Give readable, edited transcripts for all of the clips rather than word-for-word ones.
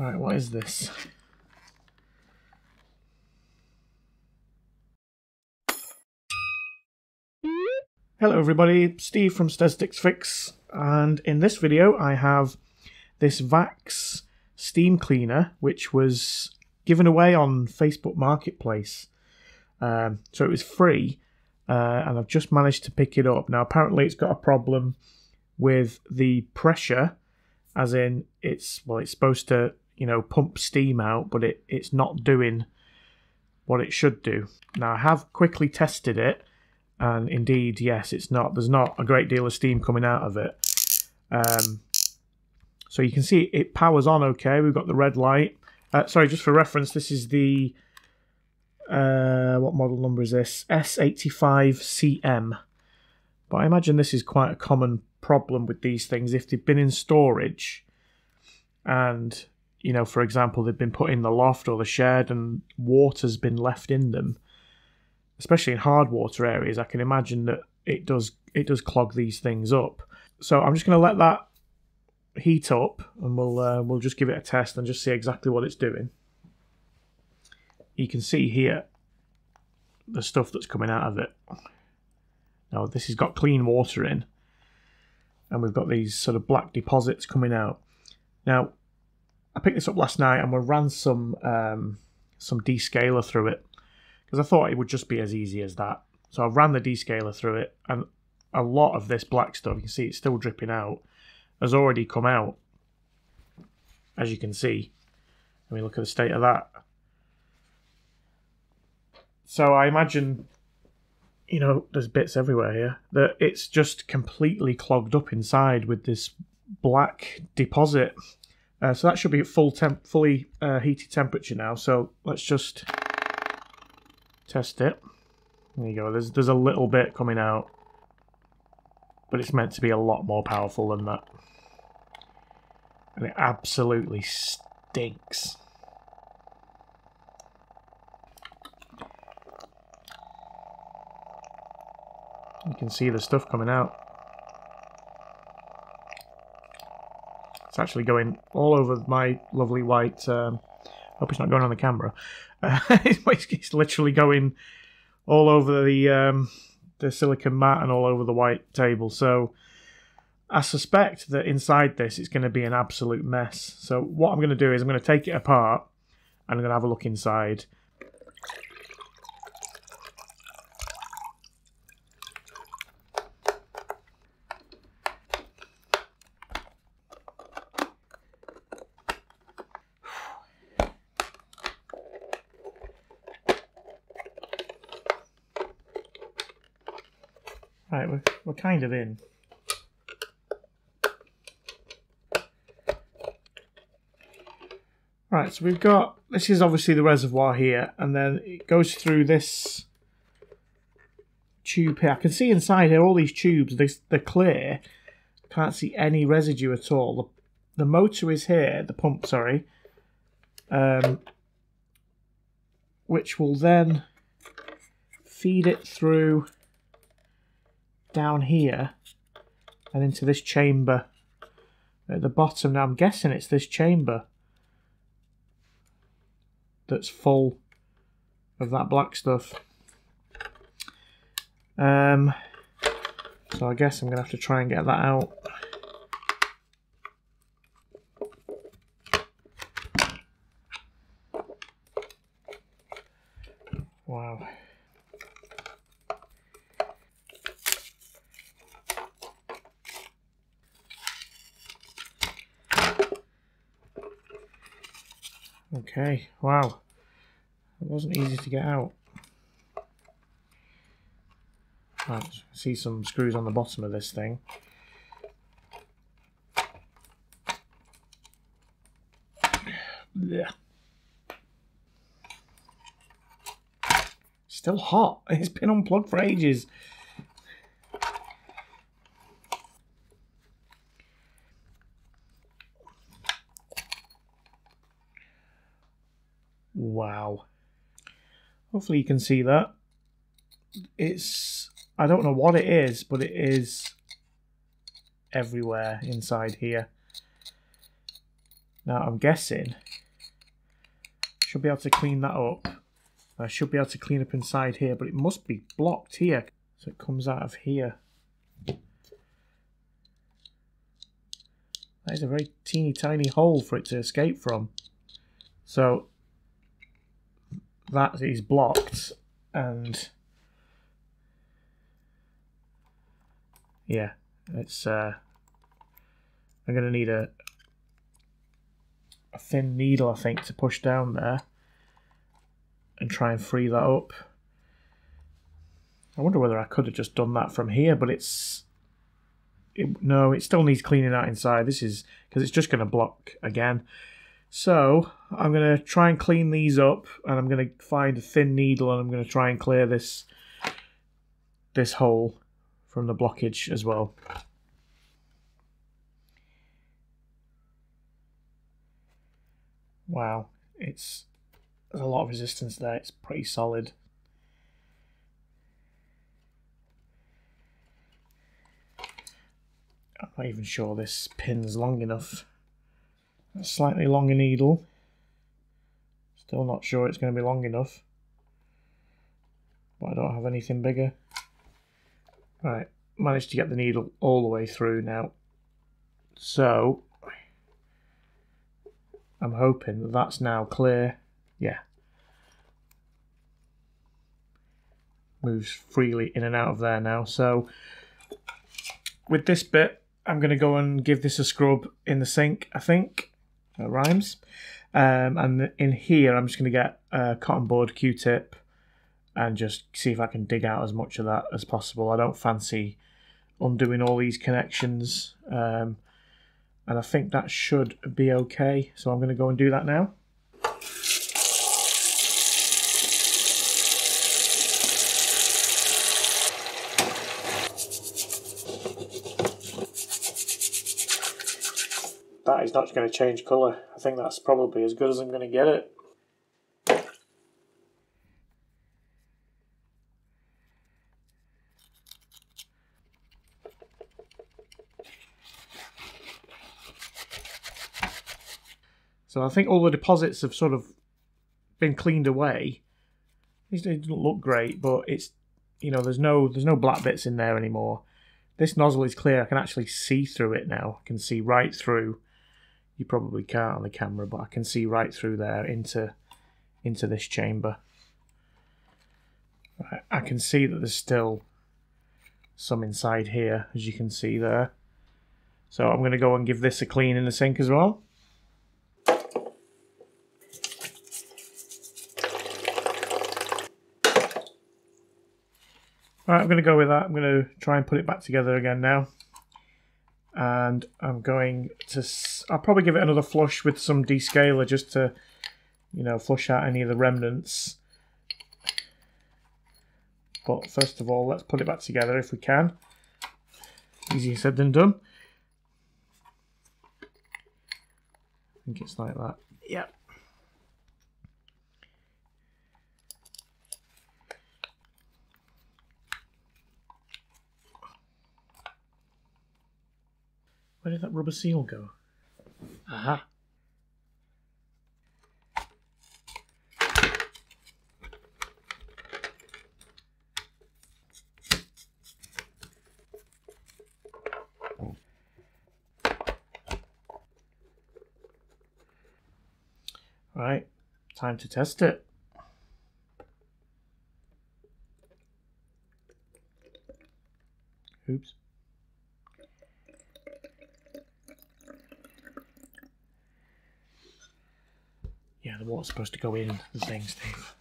Right, what is this? Hello everybody, Steve from StezStix Fix, and in this video I have this Vax steam cleaner which was given away on Facebook Marketplace. So it was free, and I've just managed to pick it up. Now apparently it's got a problem with the pressure, as in it's supposed to, you know, pump steam out, but it's not doing what it should do. Now I have quickly tested it, and indeed, yes, it's not. There's not a great deal of steam coming out of it. So you can see it powers on okay. We've got the red light. Sorry, just for reference, this is the what model number is this? S85CM. But I imagine this is quite a common problem with these things if they've been in storage, and you know, for example, they've been put in the loft or the shed, and water's been left in them. Especially in hard water areas, I can imagine that it does clog these things up. So I'm just going to let that heat up, and we'll just give it a test and just see exactly what it's doing. You can see here the stuff that's coming out of it. Now this has got clean water in, and we've got these sort of black deposits coming out. Now I picked this up last night, and we ran some descaler through it, because I thought it would just be as easy as that. So I ran the descaler through it, and a lot of this black stuff, you can see it's still dripping out, has already come out, as you can see. I mean, look at the state of that. So I imagine, you know, there's bits everywhere here, that it's just completely clogged up inside with this black deposit. So that should be at fully heated temperature now, so let's just test it. There you go. There's a little bit coming out, but it's meant to be a lot more powerful than that, and it absolutely stinks. You can see the stuff coming out. It's actually going all over my lovely white. Hope it's not going on the camera. It's literally going all over the silicon mat and all over the white table. So I suspect that inside this it's going to be an absolute mess. So what I'm going to do is I'm going to take it apart and I'm going to have a look inside. Right, we're kind of in. Right, so we've got, this is obviously the reservoir here, and then it goes through this tube here. I can see inside here all these tubes, they're clear. Can't see any residue at all. The motor is here, the pump, sorry, which will then feed it through down here and into this chamber at the bottom. Now I'm guessing it's this chamber that's full of that black stuff. So I guess I'm gonna have to try and get that out. Wow. Okay, wow, it wasn't easy to get out. Right, I see some screws on the bottom of this thing. Yeah, still hot. It's been unplugged for ages. Wow. Hopefully you can see that. It's, I don't know what it is, but it is everywhere inside here. Now I'm guessing Should be able to clean that up. I should be able to clean up inside here, but it must be blocked here. So it comes out of here. That is a very teeny tiny hole for it to escape from. So that is blocked, and yeah, it's I'm gonna need a thin needle, I think, to push down there and try and free that up. I wonder whether I could have just done that from here, but no, it still needs cleaning out inside. This is because it's just going to block again. So I'm going to try and clean these up, and I'm going to find a thin needle, and I'm going to try and clear this hole from the blockage as well. Wow, there's a lot of resistance there. It's pretty solid. I'm not even sure this pin's long enough. A slightly longer needle. Still not sure it's going to be long enough. But I don't have anything bigger. Right, managed to get the needle all the way through now. So I'm hoping that that's now clear. Yeah. Moves freely in and out of there now. So with this bit, I'm going to go and give this a scrub in the sink, I think. That rhymes. And in here, I'm just going to get a cotton board Q-tip and just see if I can dig out as much of that as possible. I don't fancy undoing all these connections. And I think that should be okay. So I'm going to go and do that now. That is not going to change colour. I think that's probably as good as I'm going to get it. So I think all the deposits have sort of been cleaned away. It doesn't look great, but it's, you know, there's no black bits in there anymore. This nozzle is clear. I can actually see through it now. I can see right through. You probably can't on the camera, but I can see right through there into this chamber. I can see that there's still some inside here, as you can see there. So I'm going to go and give this a clean in the sink as well. Right, I'm going to go with that. I'm going to try and put it back together again now. And I'm going to... I'll probably give it another flush with some descaler just to, you know, flush out any of the remnants. But first of all, let's put it back together if we can. Easier said than done. I think it's like that. Yep. Where did that rubber seal go? Aha! Right, time to test it. Oops. Yeah, the water's supposed to go in the thing, Steve.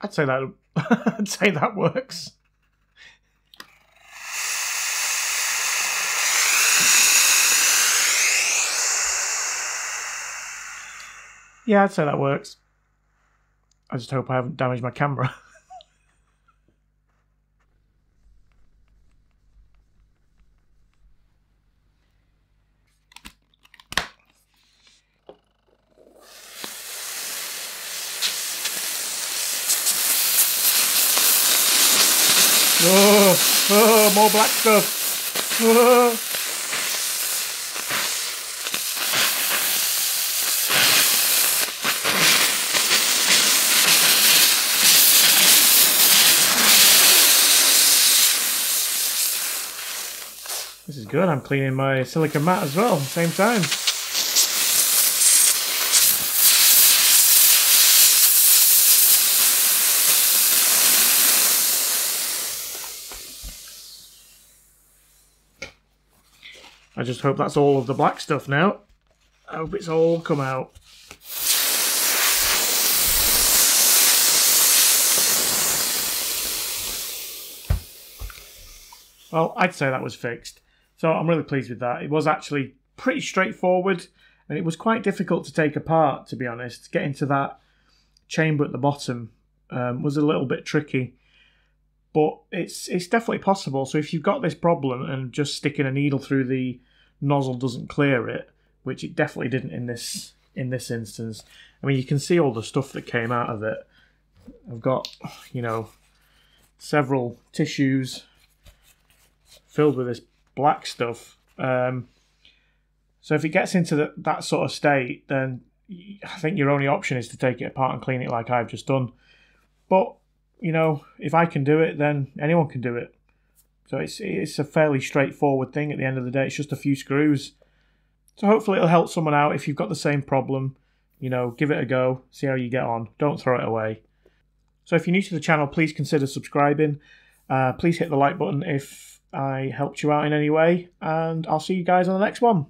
I'd say that I'd say that works. Yeah, I'd say that works. I just hope I haven't damaged my camera. Oh, more black stuff. Oh. This is good. I'm cleaning my silicone mat as well at the same time. I just hope that's all of the black stuff now. I hope it's all come out. Well, I'd say that was fixed. So I'm really pleased with that. It was actually pretty straightforward, and it was quite difficult to take apart, to be honest. Getting to that chamber at the bottom was a little bit tricky. But it's definitely possible. So if you've got this problem and just sticking a needle through the nozzle doesn't clear it, which it definitely didn't in this instance. I mean, you can see all the stuff that came out of it. I've got, you know, several tissues filled with this black stuff. So if it gets into that sort of state, then I think your only option is to take it apart and clean it like I've just done. But you know, if I can do it, then anyone can do it. So it's a fairly straightforward thing at the end of the day. It's just a few screws. So hopefully it'll help someone out if you've got the same problem. You know, give it a go. See how you get on. Don't throw it away. So if you're new to the channel, please consider subscribing. Please hit the like button if I helped you out in any way. And I'll see you guys on the next one.